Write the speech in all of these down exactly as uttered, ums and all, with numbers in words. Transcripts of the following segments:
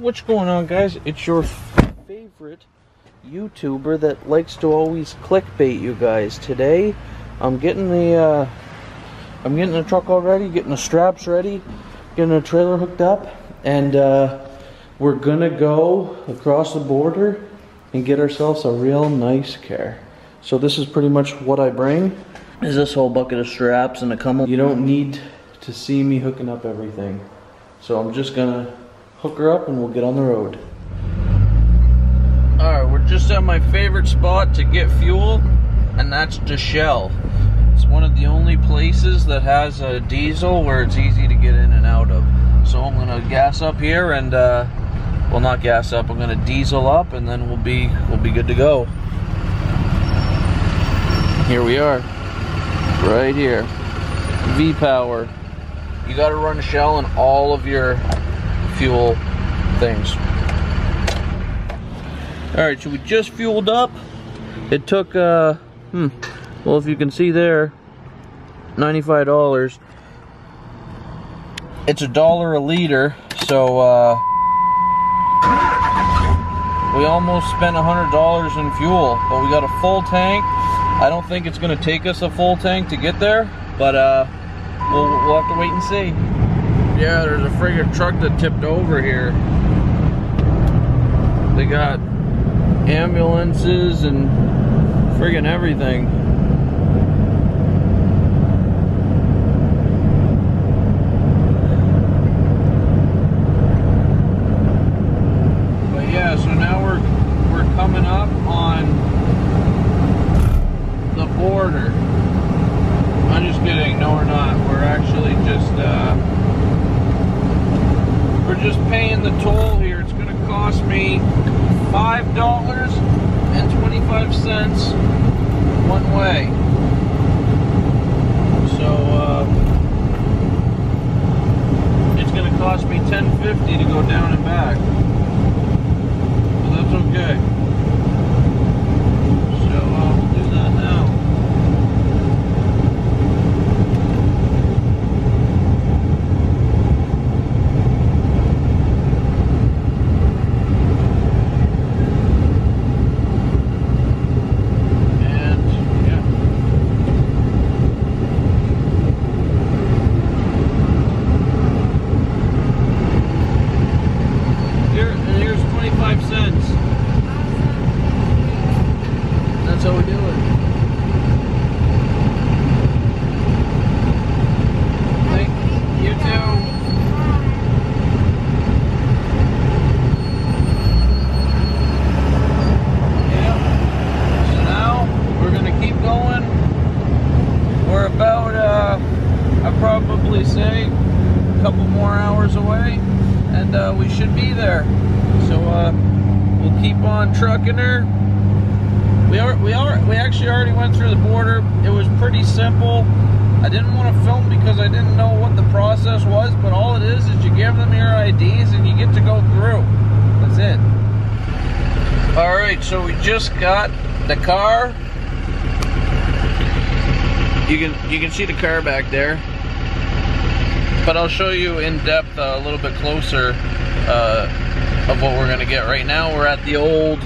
What's going on, guys? It's your favorite YouTuber that likes to always clickbait you guys. Today I'm getting the uh, I'm getting the truck all ready, getting the straps ready, getting the trailer hooked up, and uh, we're gonna go across the border and get ourselves a real nice car. So this is pretty much what I bring, is this whole bucket of straps and a come up. You don't need to see me hooking up everything. So I'm just gonna hook her up and we'll get on the road. Alright, we're just at my favorite spot to get fuel, and that's the Shell. It's one of the only places that has a diesel where it's easy to get in and out of. So I'm gonna gas up here and uh, well, not gas up, I'm gonna diesel up, and then we'll be we'll be good to go. Here we are, right here, V Power. You gotta run a Shell in all of your fuel things. All right, so we just fueled up. It took, uh, hmm, well, if you can see there, ninety-five dollars. It's a dollar a liter, so uh, we almost spent one hundred dollars in fuel, but we got a full tank. I don't think it's gonna take us a full tank to get there, but uh, we'll, we'll have to wait and see. Yeah, there's a friggin' truck that tipped over here. They got ambulances and friggin' everything. But yeah, so now we're we're coming up on the border. I'm just kidding, no we're not. We're actually just uh we're just paying the toll here. It's gonna cost me Five dollars and twenty-five cents one way. So uh, it's gonna cost me ten fifty to go down and back. But that's okay. So uh, we'll do that trucking her. We are we are we actually already went through the border. It was pretty simple. I didn't want to film because I didn't know what the process was, but all it is is you give them your I Ds and you get to go through. That's it. All right, so we just got the car. You can you can see the car back there, but I'll show you in depth uh, a little bit closer uh of what we're gonna get. Right now we're at the old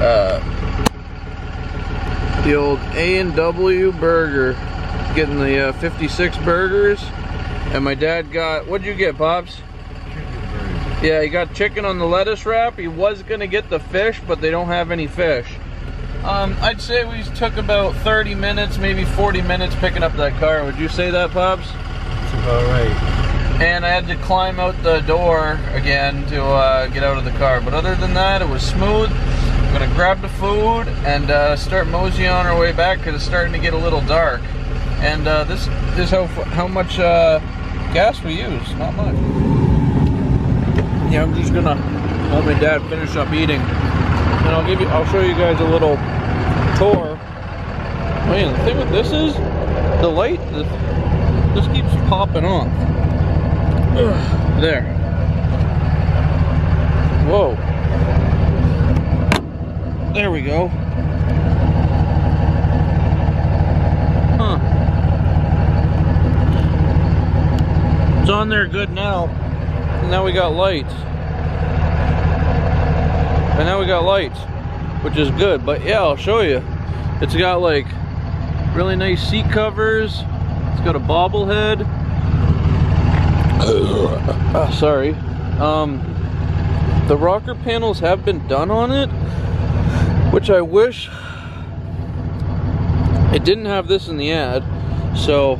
uh, the old A and W burger, getting the uh, fifty-six burgers, and my dad got, what'd you get, Pops? Yeah, he got chicken on the lettuce wrap. He was gonna get the fish, but they don't have any fish. um, I'd say we took about thirty minutes, maybe forty minutes picking up that car. Would you say that, Pops? That's about right. And I had to climb out the door again to uh, get out of the car. But other than that, it was smooth. I'm gonna grab the food and uh, start moseying on our way back because it's starting to get a little dark. And uh, this, this is how, how much uh, gas we use, not much. Yeah, I'm just gonna let my dad finish up eating. And I'll give you, I'll show you guys a little tour. Man, the thing with this is, the light, this, this keeps popping on. There. Whoa. There we go. Huh. It's on there good now. Now we got lights. And now we got lights, which is good. But yeah, I'll show you. It's got like really nice seat covers. It's got a bobblehead. Oh, sorry. Um, the rocker panels have been done on it, which I wish. It didn't have this in the ad, so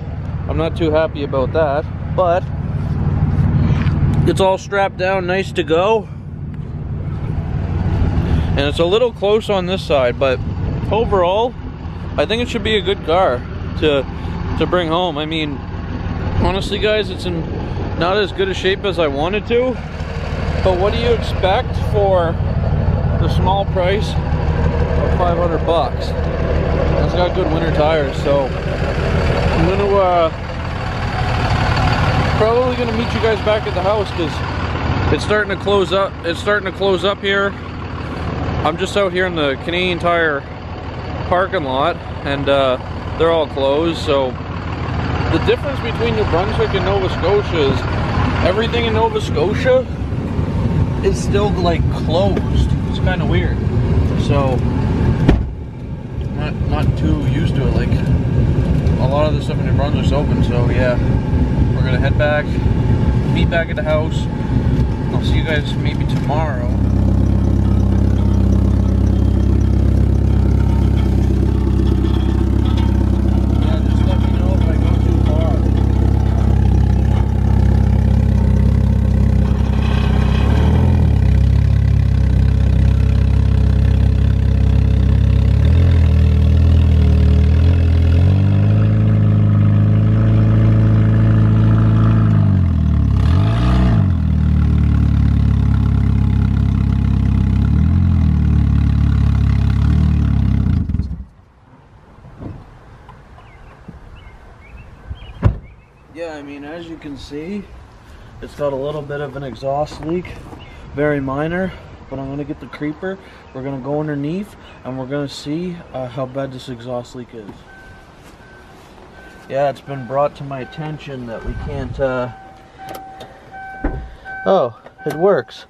I'm not too happy about that, but it's all strapped down, nice to go. And it's a little close on this side, but overall, I think it should be a good car to to bring home. I mean, honestly guys, it's in not as good a shape as I wanted to, but what do you expect for the small price of five hundred bucks? It's got good winter tires, so I'm going to uh, probably going to meet you guys back at the house because it's starting to close up. It's starting to close up here. I'm just out here in the Canadian Tire parking lot, and uh, they're all closed. So the difference between New Brunswick and Nova Scotia is everything in Nova Scotia is still like closed. It's kind of weird. So not not too used to it. Like a lot of the stuff in New Brunswick's open. So yeah, we're gonna head back, meet back at the house. I'll see you guys maybe tomorrow. I mean, as you can see, it's got a little bit of an exhaust leak, very minor, but I'm going to get the creeper, we're going to go underneath, and we're going to see uh, how bad this exhaust leak is. Yeah, it's been brought to my attention that we can't, uh... oh, it works.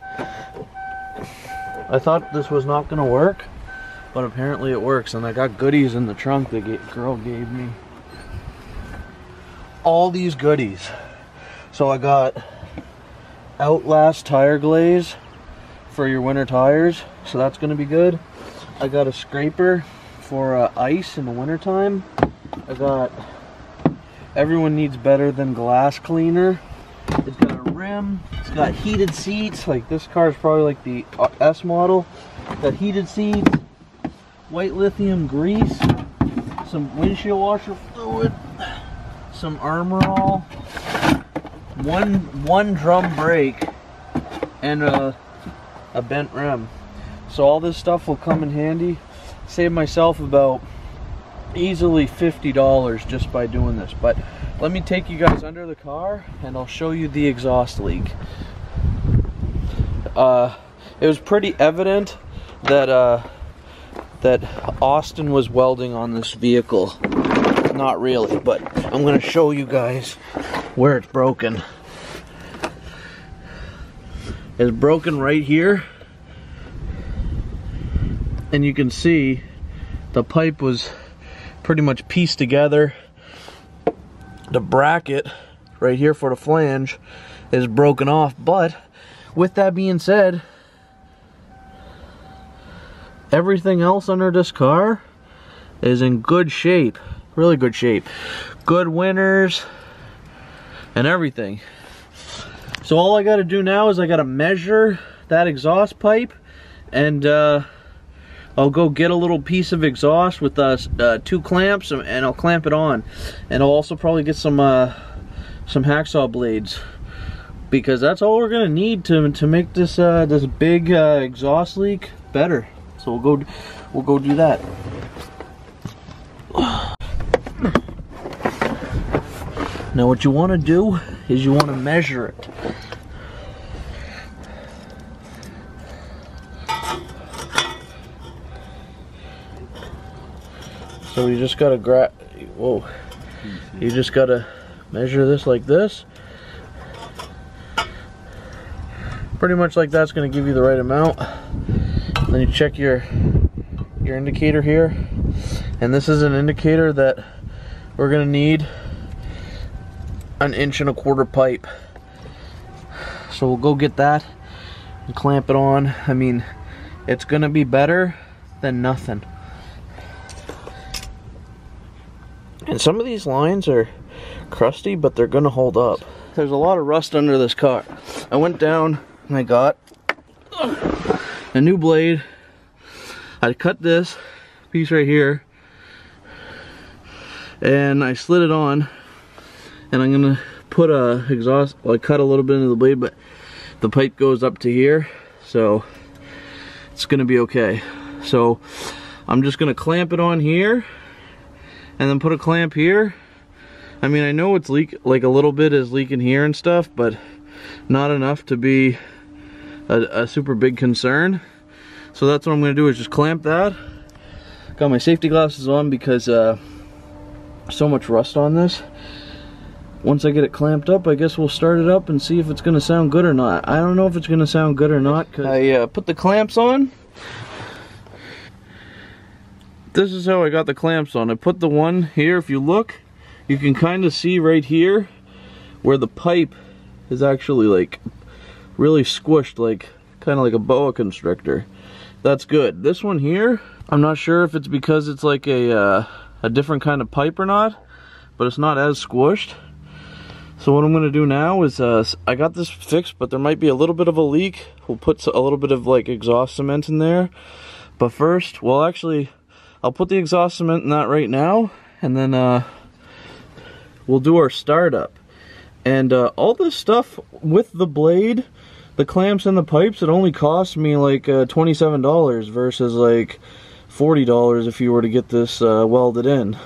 I thought this was not going to work, but apparently it works, and I got goodies in the trunk that the girl gave me. All these goodies. So I got Outlast tire glaze for your winter tires, so that's going to be good. I got a scraper for uh, ice in the winter time. I got Everyone Needs Better Than Glass cleaner. It's got a rim. It's got heated seats. Like this car is probably like the S model. It's got heated seats, white lithium grease, some windshield washer fluid, some Armor All, one one drum brake, and a, a bent rim. So all this stuff will come in handy. Save myself about easily fifty dollars just by doing this. But let me take you guys under the car and I'll show you the exhaust leak. Uh, it was pretty evident that uh, that Austin was welding on this vehicle. Not really, but I'm gonna show you guys where it's broken. It's broken right here, and you can see the pipe was pretty much pieced together. The bracket right here for the flange is broken off, but with that being said, everything else under this car is in good shape. Really good shape, good winters and everything. So all I got to do now is I got to measure that exhaust pipe, and uh, I'll go get a little piece of exhaust with uh, uh, two clamps, and I'll clamp it on, and I'll also probably get some uh, some hacksaw blades, because that's all we're gonna need to to make this uh, this big uh, exhaust leak better. So we'll go we'll go do that. Now what you want to do is you want to measure it. So you just gotta grab. Whoa! You just gotta measure this like this. Pretty much like that's gonna give you the right amount. Then you check your your indicator here, and this is an indicator that we're gonna need an inch and a quarter pipe. So we'll go get that and clamp it on. I mean, it's gonna be better than nothing. And some of these lines are crusty, but they're gonna hold up. There's a lot of rust under this car. I went down and I got a new blade. I cut this piece right here and I slid it on, and I'm gonna put a exhaust, well, I cut a little bit into the blade, but the pipe goes up to here, so it's gonna be okay. So I'm just gonna clamp it on here and then put a clamp here. I mean, I know it's leak, like a little bit is leaking here and stuff, but not enough to be a, a super big concern. So that's what I'm gonna do, is just clamp that. Got my safety glasses on because uh, so much rust on this. Once I get it clamped up, I guess we'll start it up and see if it's gonna sound good or not. I don't know if it's gonna sound good or not, cause I uh, put the clamps on. This is how I got the clamps on. I put the one here, if you look, you can kind of see right here where the pipe is actually like really squished, like kind of like a boa constrictor. That's good. This one here, I'm not sure if it's because it's like a, uh, a different kind of pipe or not, but it's not as squished. So what I'm going to do now is, uh, I got this fixed, but there might be a little bit of a leak. We'll put a little bit of like exhaust cement in there. But first, well actually, I'll put the exhaust cement in that right now, and then uh, we'll do our startup. And uh, all this stuff with the blade, the clamps and the pipes, it only cost me like uh, twenty-seven dollars versus like forty dollars if you were to get this uh, welded in.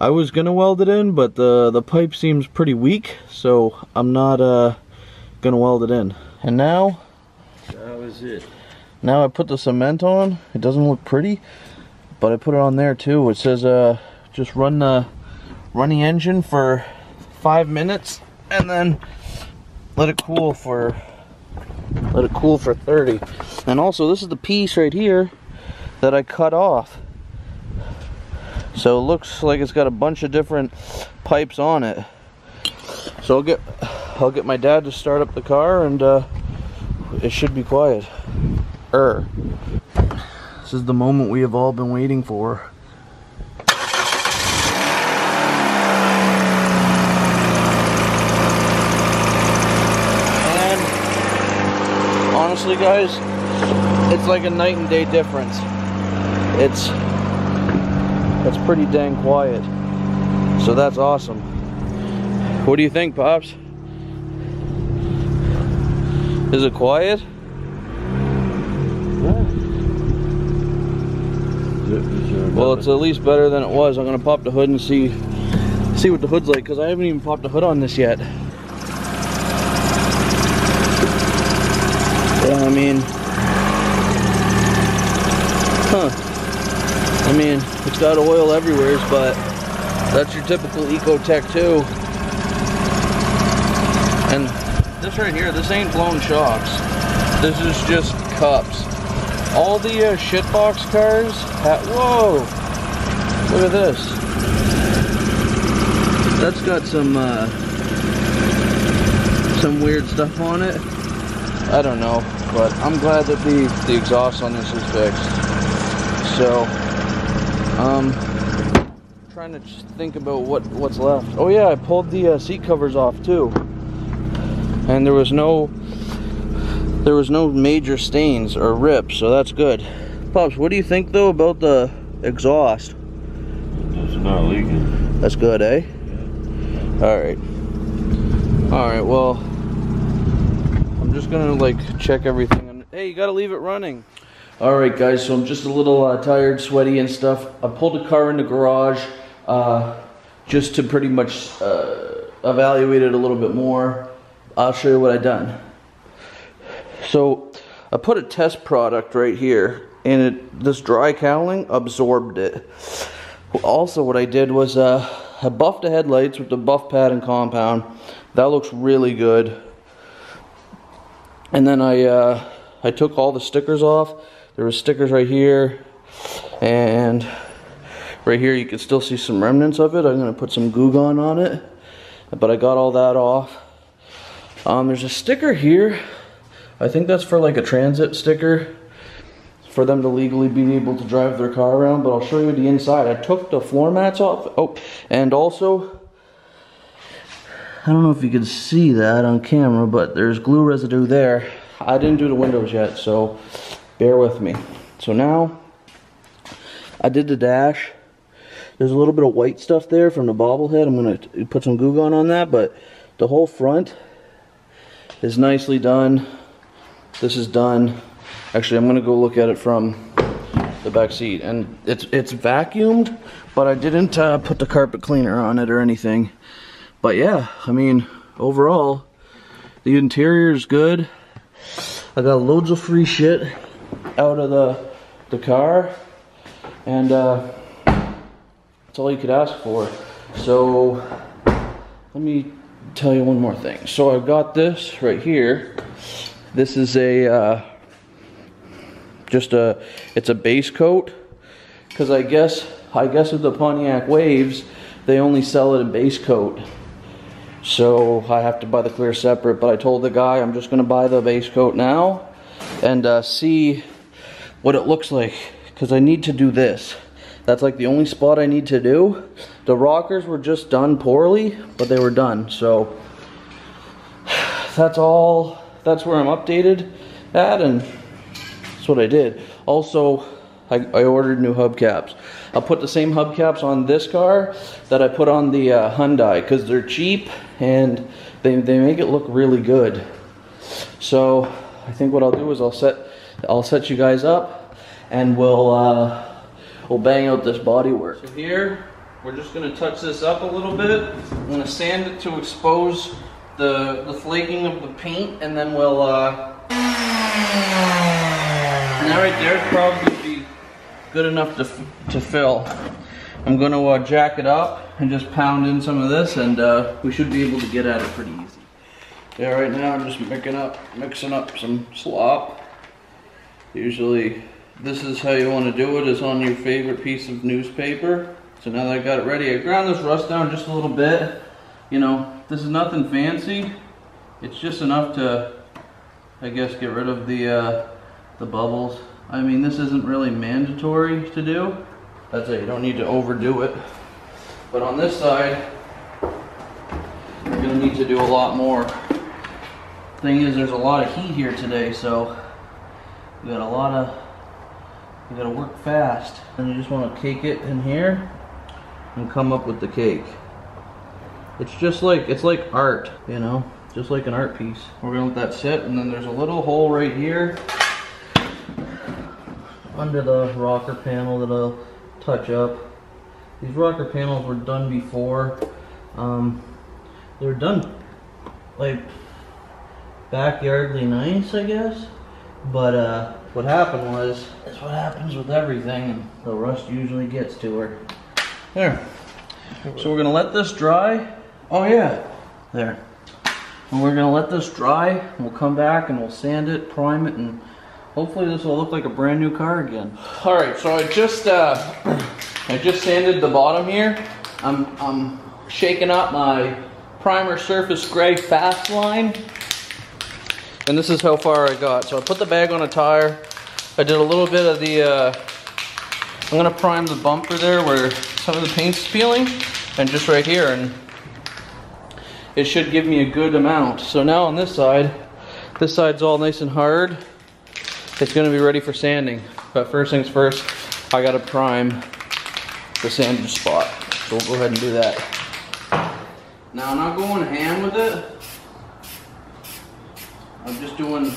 I was gonna weld it in, but the, the pipe seems pretty weak, so I'm not uh, gonna weld it in. And now, that was it. Now I put the cement on. It doesn't look pretty, but I put it on there too. It says uh, just run the, run the engine for five minutes and then let it cool for let it cool for thirty. And also, this is the piece right here that I cut off. So it looks like it's got a bunch of different pipes on it. So I'll get I'll get my dad to start up the car, and uh, it should be quiet. Er. This is the moment we have all been waiting for. And honestly, guys, it's like a night and day difference. It's it's pretty dang quiet. So that's awesome. What do you think, Pops? Is it quiet? Well, it's at least better than it was. I'm gonna pop the hood and see see what the hood's like, because I haven't even popped the hood on this yet. Yeah, I mean, huh? I mean, it's got oil everywhere, but that's your typical Ecotec too. And this right here, this ain't blown shocks. This is just cups. All the uh, shitbox cars ha whoa! Look at this. That's got some uh, some weird stuff on it. I don't know, but I'm glad that the the exhaust on this is fixed. So, um, I'm trying to just think about what what's left. Oh yeah, I pulled the uh, seat covers off too, and there was no. There was no major stains or rips, so that's good. Pops, what do you think though about the exhaust? It's not leaking. That's good, eh? Yeah. Alright. Alright, well, I'm just gonna like check everything. Hey, you gotta leave it running. Alright guys, so I'm just a little uh, tired, sweaty and stuff. I pulled the car in the garage uh, just to pretty much uh, evaluate it a little bit more. I'll show you what I've done. So I put a test product right here, and it, this dry cowling absorbed it. Also what I did was uh, I buffed the headlights with the buff pad and compound. That looks really good. And then I, uh, I took all the stickers off. There were stickers right here, and right here you can still see some remnants of it. I'm gonna put some Goo Gone on it, but I got all that off. Um, there's a sticker here. I think that's for like a transit sticker for them to legally be able to drive their car around, but I'll show you the inside. I took the floor mats off. Oh, and also, I don't know if you can see that on camera, but there's glue residue there. I didn't do the windows yet, so bear with me. So now, I did the dash. There's a little bit of white stuff there from the bobblehead. I'm gonna put some Goo Gone on that, but the whole front is nicely done. This is done. Actually, I'm gonna go look at it from the back seat, and it's it's vacuumed, but I didn't uh, put the carpet cleaner on it or anything. But yeah, I mean, overall, the interior is good. I got loads of free shit out of the the car, and uh, that's all you could ask for. So let me tell you one more thing. So I've got this right here. This is a uh, just a it's a base coat, because I guess I guess with the Pontiac Waves they only sell it in base coat, so I have to buy the clear separate. But I told the guy I'm just gonna buy the base coat now and uh, see what it looks like, because I need to do this. That's like the only spot I need to do. The rockers were just done poorly, but they were done. So that's all. That's where I'm updated at, and that's what I did. Also, I, I ordered new hubcaps. I'll put the same hubcaps on this car that I put on the uh, Hyundai, because they're cheap and they, they make it look really good. So I think what I'll do is I'll set I'll set you guys up, and we'll uh, we'll bang out this body work. So here, we're just gonna touch this up a little bit. I'm gonna sand it to expose the the flaking of the paint, and then we'll. Uh... And that right there is probably be good enough to to fill. I'm gonna uh, jack it up and just pound in some of this, and uh, we should be able to get at it pretty easy. Yeah, right now I'm just mixing up mixing up some slop. Usually, this is how you want to do it, is on your favorite piece of newspaper. So now that I got it ready, I ground this rust down just a little bit. You know, this is nothing fancy. It's just enough to, I guess, get rid of the uh, the bubbles. I mean, this isn't really mandatory to do. That's it, you don't need to overdo it. But on this side, you're going to need to do a lot more. Thing is, there's a lot of heat here today, so you got a lot of, you gotta work fast. And you just wanna cake it in here and come up with the cake. It's just like, it's like art, you know? Just like an art piece. We're gonna let that sit, and then there's a little hole right here under the rocker panel that I'll touch up. These rocker panels were done before. Um, they were done like backyardly nice, I guess. But uh, what happened was, that's what happens with everything, and the rust usually gets to her. There. So we're gonna let this dry. Oh yeah, there. And we're gonna let this dry, and we'll come back and we'll sand it, prime it, and hopefully this will look like a brand new car again. All right, so I just uh, I just sanded the bottom here. I'm I'm shaking up my primer surface gray fast line. And this is how far I got. So I put the bag on a tire. I did a little bit of the, uh, I'm gonna prime the bumper there where some of the paint's peeling, and just right here, and it should give me a good amount. So now on this side, this side's all nice and hard. It's gonna be ready for sanding. But first things first, I gotta prime the sanding spot. So we'll go ahead and do that. Now I'm not going ham with it. I'm just doing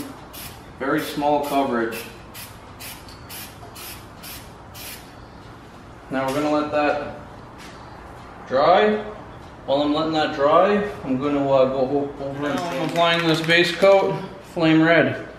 very small coverage. Now we're gonna let that dry. While I'm letting that dry, I'm gonna uh, go over and I'm applying this base coat, flame red.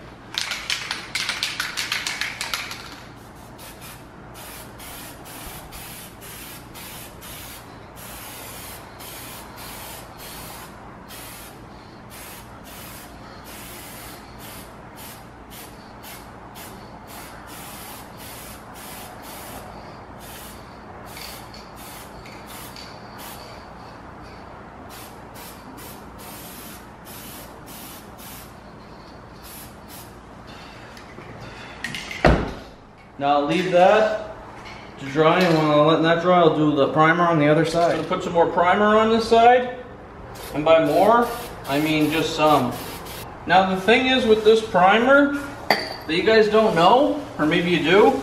Now I'll leave that to dry, and when I'm letting that dry, I'll do the primer on the other side. I'm going to put some more primer on this side, and by more, I mean just some. Now the thing is with this primer, that you guys don't know, or maybe you do,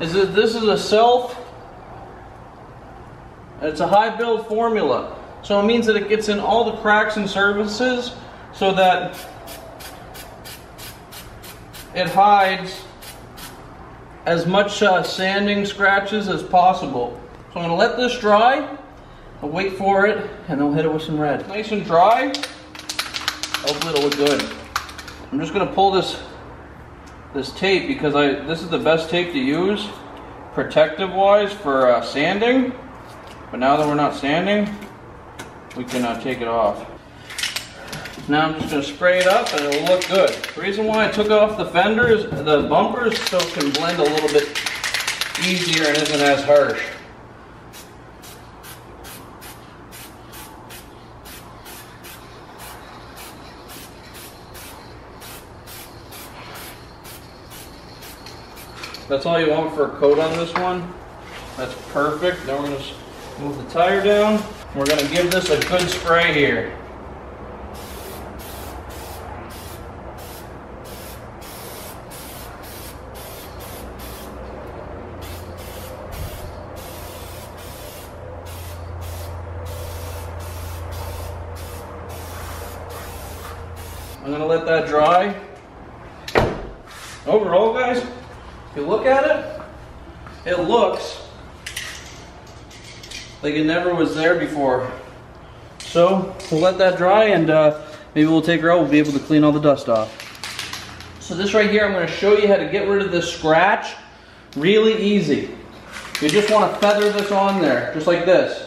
is that this is a self, it's a high build formula. So it means that it gets in all the cracks and surfaces so that it hides as much uh, sanding scratches as possible. So I'm gonna let this dry, I'll wait for it, and I'll hit it with some red. Nice and dry, hopefully it'll look good. I'm just gonna pull this this tape because I this is the best tape to use, protective wise, for uh, sanding. But now that we're not sanding, we can uh, take it off. Now I'm just going to spray it up and it'll look good. The reason why I took off the fenders, the bumpers, so it can blend a little bit easier and isn't as harsh. That's all you want for a coat on this one. That's perfect. Now we're going to move the tire down. We're going to give this a good spray here. I'm going to let that dry. Overall, guys, if you look at it, it looks like it never was there before. So we'll let that dry, and uh, maybe we'll take her out. We'll be able to clean all the dust off. So this right here, I'm going to show you how to get rid of this scratch. Really easy. You just want to feather this on there, just like this.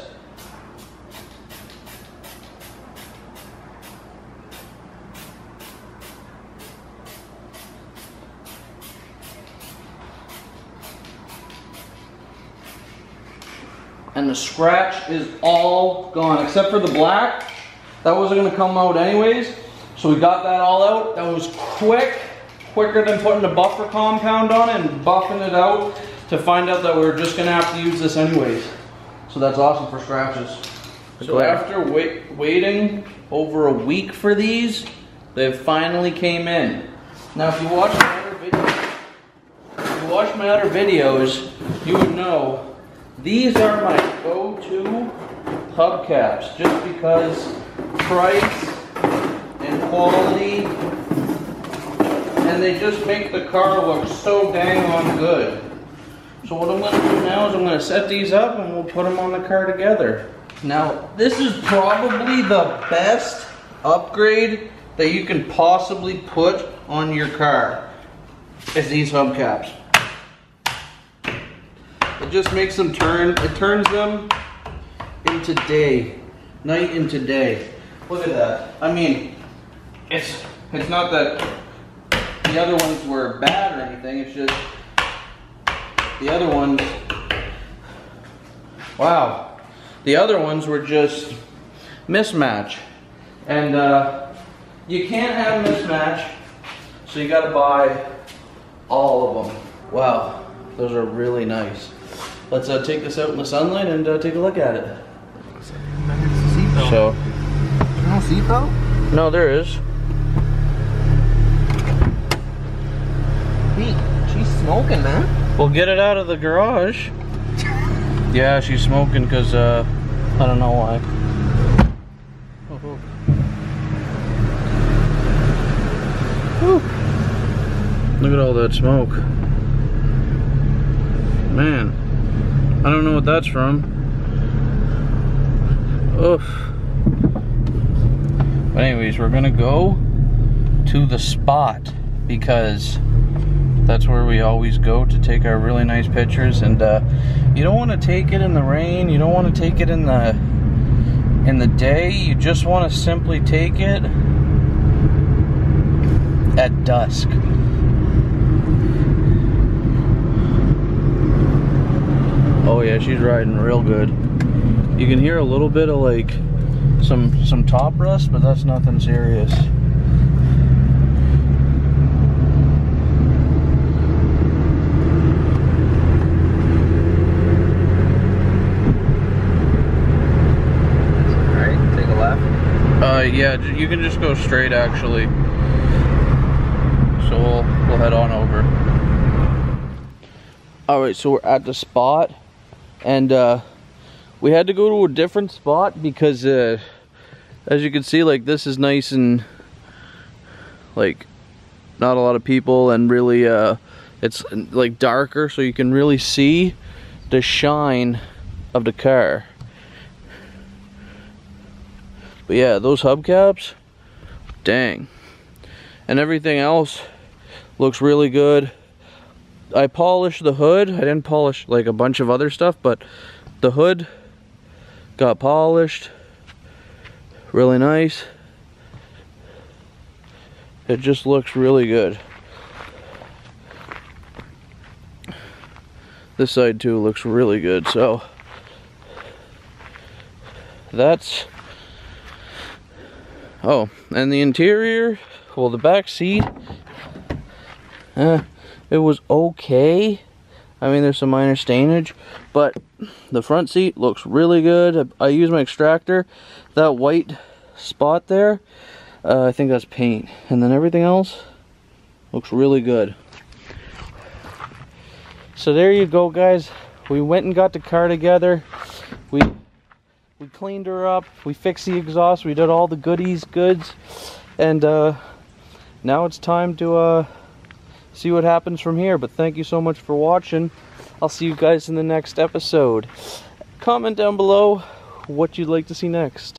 And the scratch is all gone, except for the black. That wasn't gonna come out anyways, so we got that all out. That was quick, quicker than putting a buffer compound on it and buffing it out to find out that we were just gonna have to use this anyways. So that's awesome for scratches. So Go after wait, waiting over a week for these, they finally came in. Now if you watch my other videos, if you watch my other videos, you would know these are my go-to hubcaps, just because price and quality, and they just make the car look so dang on good. So what I'm going to do now is I'm going to set these up and we'll put them on the car together. Now, this is probably the best upgrade that you can possibly put on your car, is these hubcaps. It just makes them turn, it turns them into day, night into day. Look at that. I mean, it's it's not that the other ones were bad or anything, it's just the other ones, wow. The other ones were just mismatch. And uh, you can't have mismatch, so you gotta buy all of them. Wow, those are really nice. Let's uh, take this out in the sunlight and uh, take a look at it. So, there's no seatbelt? No, there is. Wait, she's smoking, man. Well, get it out of the garage. Yeah, she's smoking because uh, I don't know why. Woo. Look at all that smoke, man. I don't know what that's from. Oof. But anyways, we're gonna go to the spot because that's where we always go to take our really nice pictures. And uh, you don't want to take it in the rain. You don't want to take it in the in the day. You just want to simply take it at dusk. Oh yeah, she's riding real good. You can hear a little bit of like some some top rust, but that's nothing serious. you can just go straight actually. So we'll, we'll head on over. Alright, so we're at the spot. And uh, we had to go to a different spot because uh, as you can see, like, this is nice and like not a lot of people, and really uh, it's like darker, so you can really see the shine of the car. But yeah, those hubcaps, dang. And everything else looks really good. I polished the hood. I didn't polish like a bunch of other stuff, but the hood got polished. Really nice. It just looks really good. This side too looks really good. So that's... Oh, and the interior, well, the back seat, eh, it was okay. I mean, there's some minor stainage, but the front seat looks really good. I, I used my extractor. That white spot there, uh, I think that's paint. And then everything else looks really good. So there you go, guys. We went and got the car together. We... We cleaned her up, we fixed the exhaust, we did all the goodies, goods, and uh, now it's time to uh, see what happens from here. But thank you so much for watching. I'll see you guys in the next episode. Comment down below what you'd like to see next.